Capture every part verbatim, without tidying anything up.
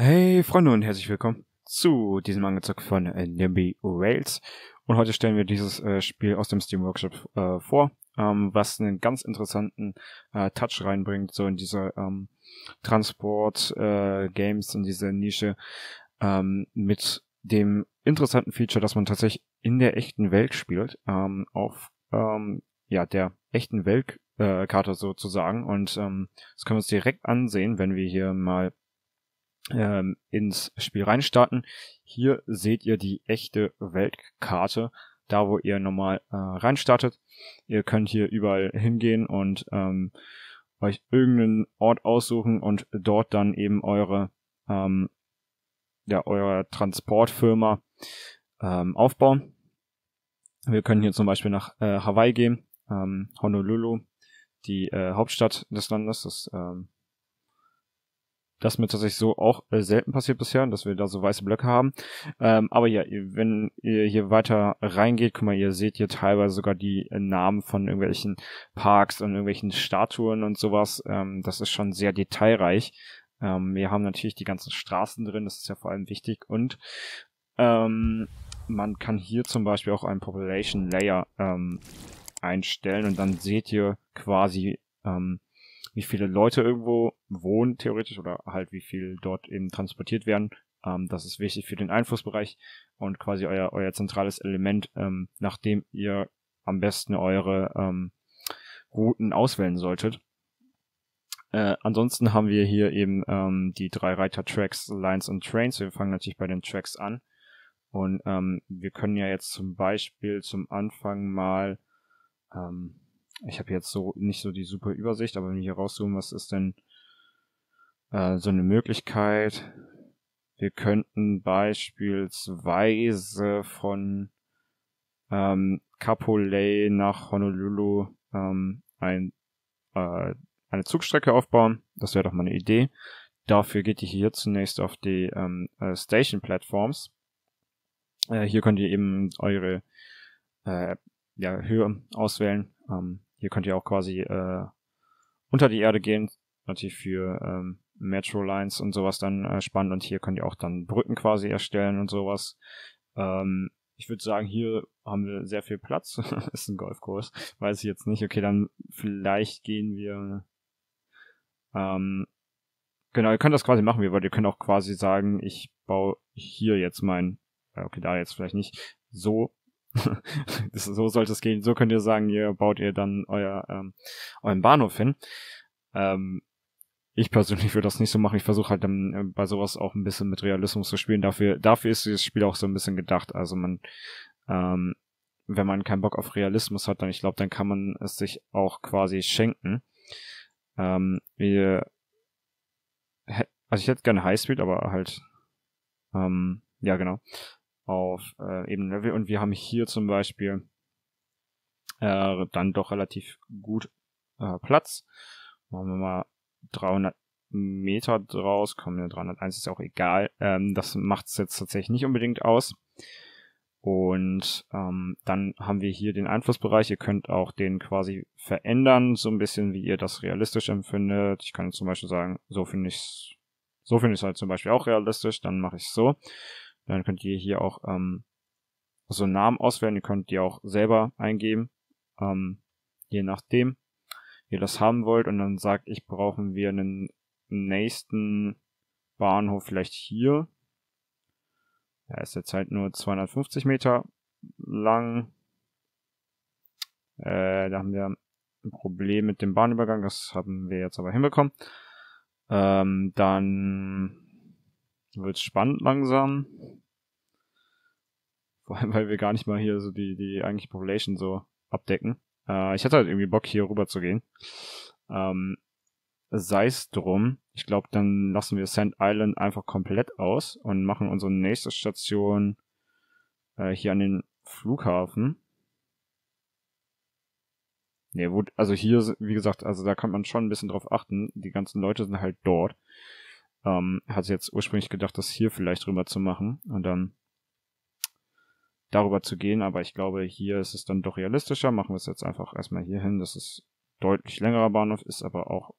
Hey Freunde und herzlich willkommen zu diesem Angezockt von äh, Nimby Rails. Und heute stellen wir dieses äh, Spiel aus dem Steam Workshop äh, vor, ähm, was einen ganz interessanten äh, Touch reinbringt, so in diese ähm, Transport äh, Games, in diese Nische, ähm, mit dem interessanten Feature, dass man tatsächlich in der echten Welt spielt, ähm, auf ähm, ja der echten Weltkarte äh, sozusagen. Und ähm, das können wir uns direkt ansehen, wenn wir hier mal ins Spiel reinstarten. Hier seht ihr die echte Weltkarte, da wo ihr normal äh, reinstartet. Ihr könnt hier überall hingehen und ähm, euch irgendeinen Ort aussuchen und dort dann eben eure ähm, ja eure Transportfirma ähm, aufbauen. Wir können hier zum Beispiel nach äh, Hawaii gehen, ähm, Honolulu, die äh, Hauptstadt des Landes. Das ähm, Das mir tatsächlich so auch selten passiert bisher, dass wir da so weiße Blöcke haben. Ähm, aber ja, wenn ihr hier weiter reingeht, guck mal, ihr seht hier teilweise sogar die Namen von irgendwelchen Parks und irgendwelchen Statuen und sowas. Ähm, das ist schon sehr detailreich. Ähm, wir haben natürlich die ganzen Straßen drin, das ist ja vor allem wichtig. Und ähm, man kann hier zum Beispiel auch einen Population Layer ähm, einstellen und dann seht ihr quasi ähm, wie viele Leute irgendwo wohnen, theoretisch, oder halt wie viel dort eben transportiert werden. Ähm, das ist wichtig für den Einflussbereich und quasi euer, euer zentrales Element, ähm, nach dem ihr am besten eure ähm, Routen auswählen solltet. Äh, ansonsten haben wir hier eben ähm, die drei Reiter Tracks, Lines und Trains. Wir fangen natürlich bei den Tracks an. Und ähm, wir können ja jetzt zum Beispiel zum Anfang mal... Ähm, Ich habe jetzt so nicht so die super Übersicht, aber wenn wir hier rauszoomen, was ist denn äh, so eine Möglichkeit? Wir könnten beispielsweise von ähm, Kapolei nach Honolulu ähm, ein, äh, eine Zugstrecke aufbauen. Das wäre doch mal eine Idee. Dafür geht ihr hier zunächst auf die ähm, äh, Station Platforms. Äh, hier könnt ihr eben eure äh, ja, Höhe auswählen. Ähm, Hier könnt ihr auch quasi äh, unter die Erde gehen, natürlich für ähm, Metro-Lines und sowas dann äh, spannend. Und hier könnt ihr auch dann Brücken quasi erstellen und sowas. Ähm, ich würde sagen, hier haben wir sehr viel Platz. Ist ein Golfkurs, weiß ich jetzt nicht. Okay, dann vielleicht gehen wir... Ähm, genau, ihr könnt das quasi machen, wie ihr wollt. Ihr könnt auch quasi sagen, ich baue hier jetzt mein... Okay, da jetzt vielleicht nicht so... Das, so sollte es gehen. So könnt ihr sagen, ihr baut ihr dann euer, ähm, euren Bahnhof hin. Ähm, ich persönlich würde das nicht so machen. Ich versuche halt dann äh, bei sowas auch ein bisschen mit Realismus zu spielen. Dafür, dafür ist dieses Spiel auch so ein bisschen gedacht. Also man, ähm, wenn man keinen Bock auf Realismus hat, dann ich glaube, dann kann man es sich auch quasi schenken. Ähm, wir, also ich hätte gerne Highspeed, aber halt, ähm, ja genau. auf äh, Ebene Level, und wir haben hier zum Beispiel äh, dann doch relativ gut äh, Platz. Machen wir mal dreihundert Meter draus, kommen wir dreihunderteins, ist auch egal. Ähm, das macht es jetzt tatsächlich nicht unbedingt aus. Und ähm, dann haben wir hier den Einflussbereich. Ihr könnt auch den quasi verändern, so ein bisschen, wie ihr das realistisch empfindet. Ich kann zum Beispiel sagen, so finde ich es so finde ich es halt zum Beispiel auch realistisch, dann mache ich es so. Dann könnt ihr hier auch ähm, so Namen auswählen. Ihr könnt die auch selber eingeben, ähm, je nachdem ihr das haben wollt. Und dann sagt, ich brauchen wir einen nächsten Bahnhof vielleicht hier. Er ist jetzt halt nur zweihundertfünfzig Meter lang. Äh, da haben wir ein Problem mit dem Bahnübergang. Das haben wir jetzt aber hinbekommen. Ähm, dann... wird spannend langsam. Vor allem, weil wir gar nicht mal hier so die, die eigentliche Population so abdecken. Äh, ich hatte halt irgendwie Bock, hier rüber zu gehen. Ähm, sei es drum. Ich glaube, dann lassen wir Sand Island einfach komplett aus und machen unsere nächste Station äh, hier an den Flughafen. Ne, wo, also hier, wie gesagt, also da kann man schon ein bisschen drauf achten. Die ganzen Leute sind halt dort. Ähm, hatte jetzt ursprünglich gedacht, das hier vielleicht rüber zu machen und dann darüber zu gehen, aber ich glaube, hier ist es dann doch realistischer. Machen wir es jetzt einfach erstmal hier hin. Das ist deutlich längerer Bahnhof, ist aber auch,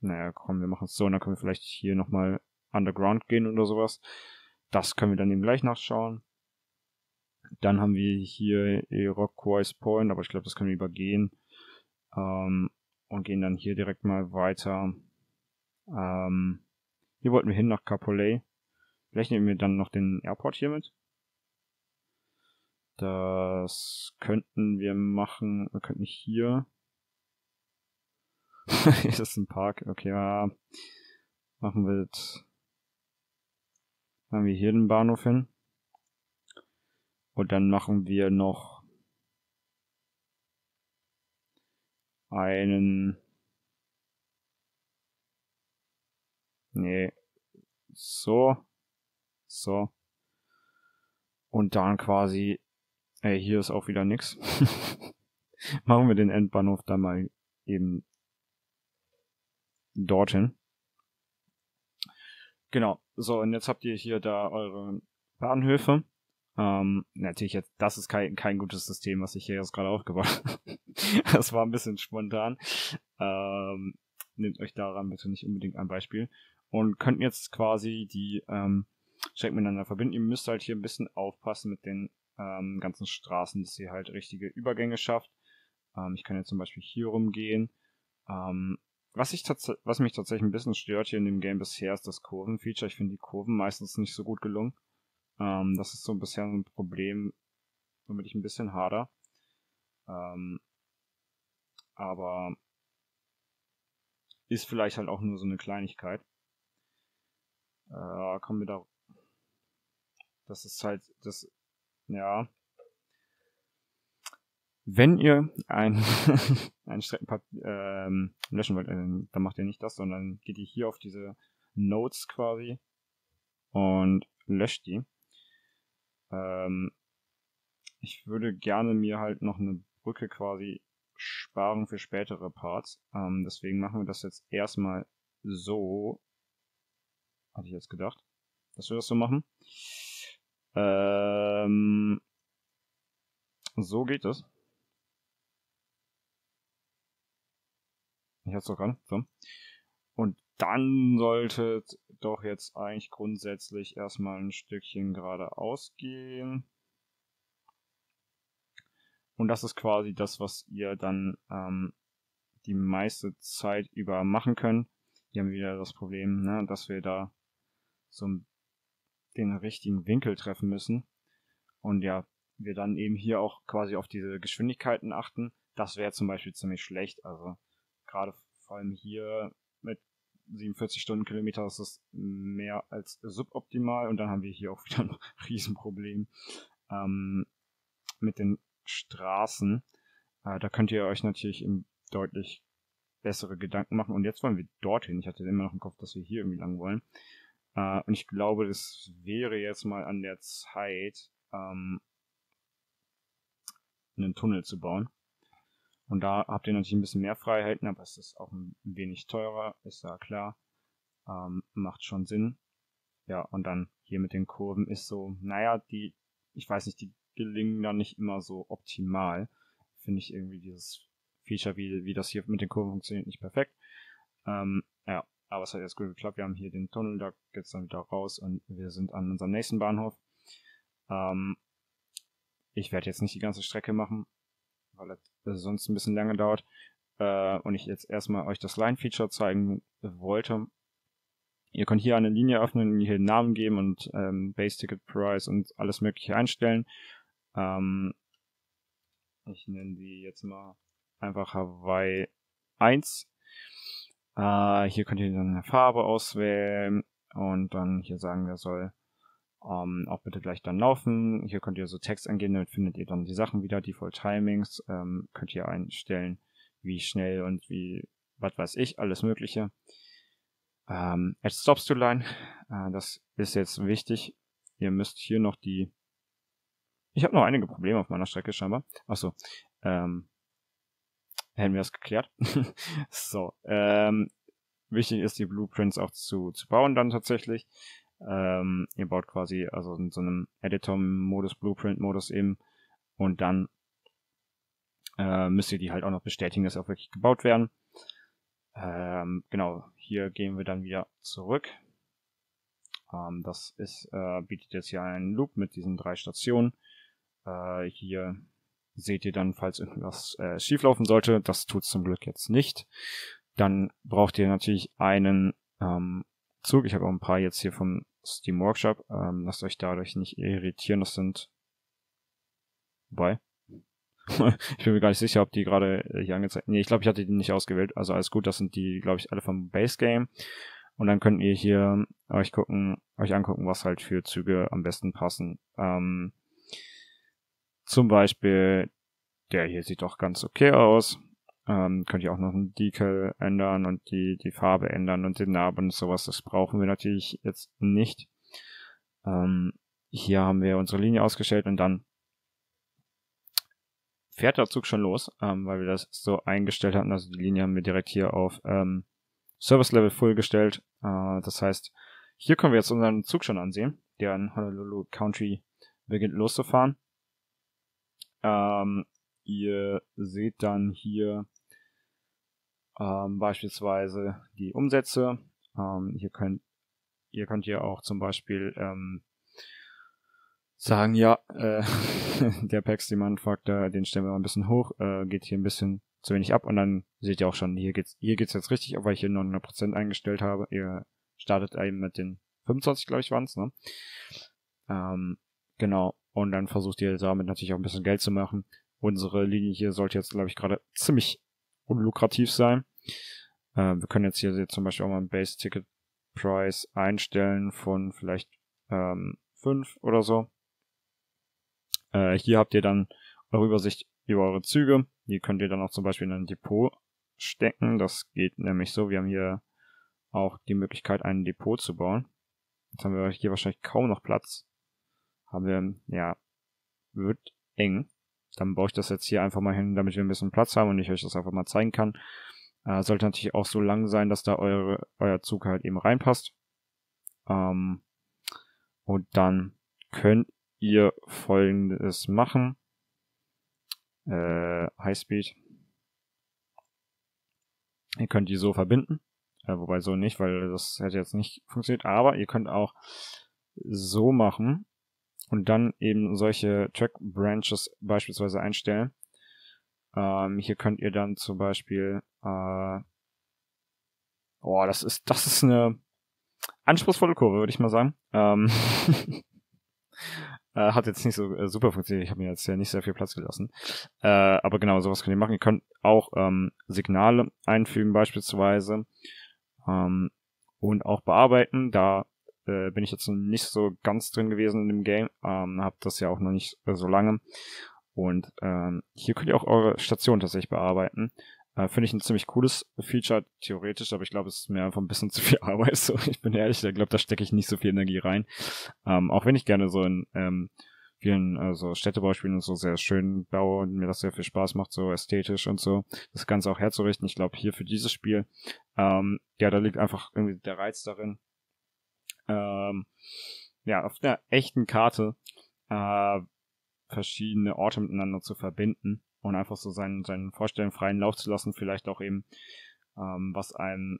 naja, komm, wir machen es so, und dann können wir vielleicht hier nochmal Underground gehen oder sowas. Das können wir dann eben gleich nachschauen. Dann haben wir hier Iroquois Point, aber ich glaube, das können wir übergehen. Ähm, und gehen dann hier direkt mal weiter. Ähm, hier wollten wir hin nach Kapolei. Vielleicht nehmen wir dann noch den Airport hier mit. Das könnten wir machen. Wir könnten hier. Ist das ein Park? Okay, ja. Machen wir das. Machen wir hier den Bahnhof hin. Und dann machen wir noch einen. Nee. So. So. Und dann quasi. Ey, hier ist auch wieder nix. Machen wir den Endbahnhof dann mal eben dorthin. Genau. So, und jetzt habt ihr hier da eure Bahnhöfe. Ähm, natürlich jetzt, das ist kein, kein gutes System, was ich hier jetzt gerade aufgebaut habe. Das war ein bisschen spontan. Ähm, nehmt euch daran bitte nicht unbedingt ein Beispiel. Und könnt jetzt quasi die ähm, Strecken miteinander verbinden. Ihr müsst halt hier ein bisschen aufpassen mit den ähm, ganzen Straßen, dass ihr halt richtige Übergänge schafft. Ähm, ich kann jetzt zum Beispiel hier rumgehen. Ähm, Was, ich was mich tatsächlich ein bisschen stört hier in dem Game bisher ist das Kurvenfeature. Ich finde die Kurven meistens nicht so gut gelungen. Ähm, das ist so bisher so ein Problem, womit ich ein bisschen hader. Ähm, aber ist vielleicht halt auch nur so eine Kleinigkeit. Äh, kommen wir da... Das ist halt... das ja... Wenn ihr ein, ein Streckenpapier ähm, löschen wollt, dann macht ihr nicht das, sondern geht ihr hier auf diese Nodes quasi und löscht die. Ähm, ich würde gerne mir halt noch eine Brücke quasi sparen für spätere Parts. Ähm, deswegen machen wir das jetzt erstmal so. Hatte ich jetzt gedacht, dass wir das so machen. Ähm, so geht es. Ich hab's doch gerade. So. Und dann sollte doch jetzt eigentlich grundsätzlich erstmal ein Stückchen geradeaus gehen. Und das ist quasi das, was ihr dann ähm, die meiste Zeit über machen könnt. Hier haben wir wieder das Problem, ne, dass wir da so den richtigen Winkel treffen müssen. Und ja, wir dann eben hier auch quasi auf diese Geschwindigkeiten achten. Das wäre zum Beispiel ziemlich schlecht. Also gerade vor allem hier mit siebenundvierzig Stundenkilometer ist es mehr als suboptimal. Und dann haben wir hier auch wieder ein Riesenproblem ähm, mit den Straßen. Äh, da könnt ihr euch natürlich eben deutlich bessere Gedanken machen. Und jetzt wollen wir dorthin. Ich hatte immer noch im Kopf, dass wir hier irgendwie lang wollen. Äh, und ich glaube, das wäre jetzt mal an der Zeit, ähm, einen Tunnel zu bauen. Und da habt ihr natürlich ein bisschen mehr Freiheiten, aber es ist auch ein wenig teurer, ist ja klar. Ähm, macht schon Sinn. Ja, und dann hier mit den Kurven ist so, naja, die, ich weiß nicht, die gelingen da nicht immer so optimal. Finde ich irgendwie dieses Feature, wie, wie das hier mit den Kurven funktioniert, nicht perfekt. Ähm, ja, aber es hat jetzt gut geklappt. Wir haben hier den Tunnel, da geht's dann wieder raus und wir sind an unserem nächsten Bahnhof. Ähm, ich werde jetzt nicht die ganze Strecke machen, weil das sonst ein bisschen lange dauert, äh, und ich jetzt erstmal euch das Line-Feature zeigen wollte. Ihr könnt hier eine Linie öffnen, hier den Namen geben und ähm, Base-Ticket-Price und alles mögliche einstellen. Ähm, ich nenne die jetzt mal einfach Hawaii eins. Äh, hier könnt ihr dann eine Farbe auswählen und dann hier sagen, wer soll Ähm, auch bitte gleich dann laufen. Hier könnt ihr so Text eingeben, damit findet ihr dann die Sachen wieder, Default Timings, ähm, könnt ihr einstellen, wie schnell und wie, was weiß ich, alles mögliche. Ähm, Add Stops to Line, äh, das ist jetzt wichtig. Ihr müsst hier noch die... Ich habe noch einige Probleme auf meiner Strecke scheinbar. Achso, ähm, hätten wir das geklärt. So, ähm, wichtig ist, die Blueprints auch zu, zu bauen dann tatsächlich. Ähm, ihr baut quasi also in so einem Editor-Modus, Blueprint-Modus eben, und dann äh, müsst ihr die halt auch noch bestätigen, dass sie auch wirklich gebaut werden. Ähm, genau, hier gehen wir dann wieder zurück Ähm, das ist, äh, bietet jetzt hier einen Loop mit diesen drei Stationen. Äh, hier seht ihr dann, falls irgendwas äh, schieflaufen sollte. Das tut es zum Glück jetzt nicht. Dann braucht ihr natürlich einen ähm, Zug. Ich habe auch ein paar jetzt hier vom Steam Workshop. Ähm, lasst euch dadurch nicht irritieren. Das sind... Wobei... ich bin mir gar nicht sicher, ob die gerade hier angezeigt... Nee, ich glaube, ich hatte die nicht ausgewählt. Also alles gut, das sind die, glaube ich, alle vom Base Game. Und dann könnt ihr hier euch gucken, euch angucken, was halt für Züge am besten passen. Ähm, zum Beispiel, der hier sieht doch ganz okay aus. Ähm, könnt ihr auch noch einen Decal ändern und die, die Farbe ändern und den Namen und sowas. Das brauchen wir natürlich jetzt nicht. Ähm, hier haben wir unsere Linie ausgestellt und dann fährt der Zug schon los, ähm, weil wir das so eingestellt hatten. Also die Linie haben wir direkt hier auf ähm, Service Level Full gestellt. Äh, das heißt, hier können wir jetzt unseren Zug schon ansehen, der in Honolulu County beginnt loszufahren. Ähm, ihr seht dann hier ähm, beispielsweise die Umsätze. Ähm, hier könnt ihr könnt ihr auch zum Beispiel ähm, sagen, ja, äh, der Pax-Demand-Faktor, den stellen wir mal ein bisschen hoch, äh, geht hier ein bisschen zu wenig ab und dann seht ihr auch schon, hier geht's, hier geht's jetzt richtig ab, weil ich hier neunhundert Prozent eingestellt habe. Ihr startet eben mit den fünfundzwanzig, glaube ich, waren's, ne? Ähm, genau. Und dann versucht ihr damit natürlich auch ein bisschen Geld zu machen. Unsere Linie hier sollte jetzt, glaube ich, gerade ziemlich unlukrativ sein. Äh, wir können jetzt hier zum Beispiel auch mal einen Base-Ticket-Price einstellen von vielleicht, ähm, fünf oder so. Äh, hier habt ihr dann eure Übersicht über eure Züge. Die könnt ihr dann auch zum Beispiel in ein Depot stecken. Das geht nämlich so. Wir haben hier auch die Möglichkeit, ein Depot zu bauen. Jetzt haben wir hier wahrscheinlich kaum noch Platz. Haben wir, ja, wird eng. Dann baue ich das jetzt hier einfach mal hin, damit wir ein bisschen Platz haben und ich euch das einfach mal zeigen kann. Äh, sollte natürlich auch so lang sein, dass da eure, euer Zug halt eben reinpasst. Ähm, und dann könnt ihr Folgendes machen. Äh, Highspeed. Ihr könnt die so verbinden. Äh, wobei so nicht, weil das hätte jetzt nicht funktioniert. Aber ihr könnt auch so machen und dann eben solche Track Branches beispielsweise einstellen. Ähm, hier könnt ihr dann zum Beispiel... Äh, oh, das ist, das ist eine anspruchsvolle Kurve, würde ich mal sagen. Ähm... Äh, hat jetzt nicht so äh, super funktioniert. Ich habe mir jetzt ja nicht sehr viel Platz gelassen. Äh, aber genau, sowas könnt ihr machen. Ihr könnt auch ähm, Signale einfügen beispielsweise ähm, und auch bearbeiten. Da äh, bin ich jetzt noch nicht so ganz drin gewesen in dem Game. Ähm, habe das ja auch noch nicht äh, so lange. Und ähm, hier könnt ihr auch eure Station tatsächlich bearbeiten. Äh, Finde ich ein ziemlich cooles Feature, theoretisch, aber ich glaube, es ist mir einfach ein bisschen zu viel Arbeit. So, ich bin ehrlich, ich glaube, da stecke ich nicht so viel Energie rein. Ähm, auch wenn ich gerne so in ähm, vielen äh, so Städtebauspielen und so sehr schön baue und mir das sehr viel Spaß macht, so ästhetisch und so, das Ganze auch herzurichten. Ich glaube, hier für dieses Spiel, ähm, ja, da liegt einfach irgendwie der Reiz darin, ähm, ja, auf einer echten Karte äh, verschiedene Orte miteinander zu verbinden. Und einfach so seinen, seinen Vorstellungen freien Lauf zu lassen, vielleicht auch eben, ähm, was einem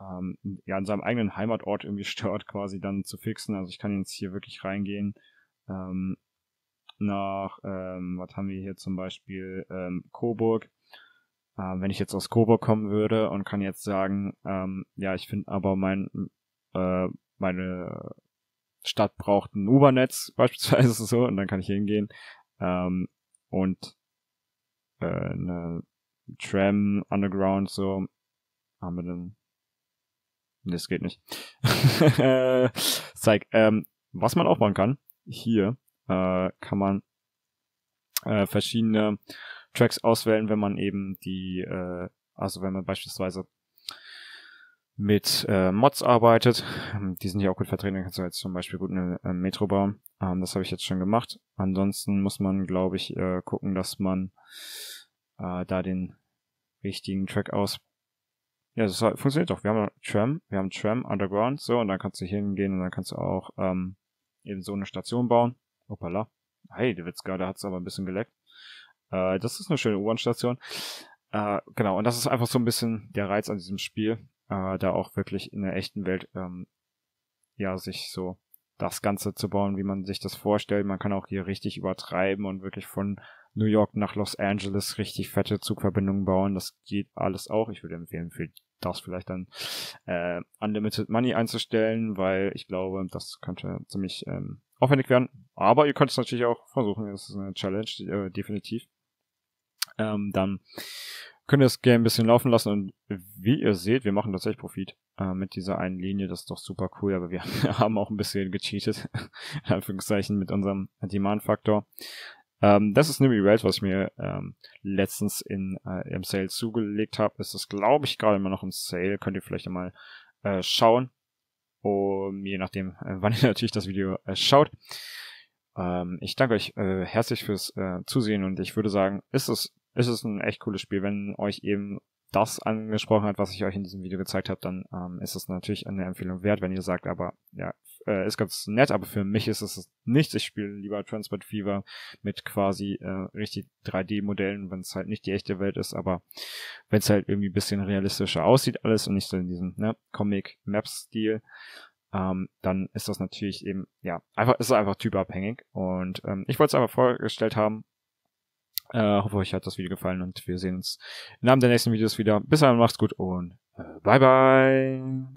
ähm, ja an seinem eigenen Heimatort irgendwie stört, quasi dann zu fixen. Also ich kann jetzt hier wirklich reingehen ähm, nach, ähm, was haben wir hier zum Beispiel, ähm, Coburg. Ähm, wenn ich jetzt aus Coburg kommen würde und kann jetzt sagen, ähm, ja, ich finde aber mein äh, meine Stadt braucht ein U-Bahn-Netz beispielsweise so, und dann kann ich hingehen, ähm, und äh, eine Tram Underground, so haben wir dann, nee, das geht nicht. Zeig, ähm, was man auch machen kann, hier äh, kann man äh, verschiedene Tracks auswählen, wenn man eben die, äh, also wenn man beispielsweise mit äh, Mods arbeitet, die sind hier auch gut vertreten, dann kannst du jetzt zum Beispiel gut eine äh, Metro bauen. Ähm, das habe ich jetzt schon gemacht. Ansonsten muss man, glaube ich, äh, gucken, dass man äh, da den richtigen Track aus... Ja, das funktioniert doch. Wir haben Tram, wir haben Tram Underground, so, und dann kannst du hingehen und dann kannst du auch ähm, eben so eine Station bauen. Hoppala. Hey, der Witzka, da hat es aber ein bisschen geleckt. Äh, das ist eine schöne U-Bahn-Station. Äh, genau, und das ist einfach so ein bisschen der Reiz an diesem Spiel, da auch wirklich in der echten Welt ähm, ja, sich so das Ganze zu bauen, wie man sich das vorstellt. Man kann auch hier richtig übertreiben und wirklich von New York nach Los Angeles richtig fette Zugverbindungen bauen. Das geht alles auch. Ich würde empfehlen, für das vielleicht dann äh, Unlimited Money einzustellen, weil ich glaube, das könnte ziemlich ähm, aufwendig werden. Aber ihr könnt es natürlich auch versuchen. Das ist eine Challenge, äh, definitiv. Ähm, dann könnt ihr das Game ein bisschen laufen lassen und wie ihr seht, wir machen tatsächlich Profit äh, mit dieser einen Linie. Das ist doch super cool, aber wir haben auch ein bisschen gecheatet, in Anführungszeichen, mit unserem Demand-Faktor. Ähm, das ist Nimby Rails, was ich mir ähm, letztens in, äh, im Sale zugelegt habe. Ist das, glaube ich, gerade immer noch im Sale. Könnt ihr vielleicht mal äh, schauen. Um, je nachdem, äh, wann ihr natürlich das Video äh, schaut. Ähm, ich danke euch äh, herzlich fürs äh, Zusehen und ich würde sagen, ist es, ist es ein echt cooles Spiel. Wenn euch eben das angesprochen hat, was ich euch in diesem Video gezeigt habe, dann ähm, ist es natürlich eine Empfehlung wert, wenn ihr sagt, aber ja, äh, ist ganz nett, aber für mich ist es nichts. Ich spiele lieber Transport Fever mit quasi äh, richtig drei D-Modellen, wenn es halt nicht die echte Welt ist, aber wenn es halt irgendwie ein bisschen realistischer aussieht alles und nicht so in diesem ne, Comic-Map-Stil, ähm, dann ist das natürlich eben, ja, einfach ist es einfach typabhängig und ähm, ich wollte es einfach vorgestellt haben. Äh, hoffe, euch hat das Video gefallen und wir sehen uns in einem der nächsten Videos wieder. Bis dann, macht's gut und äh, bye bye!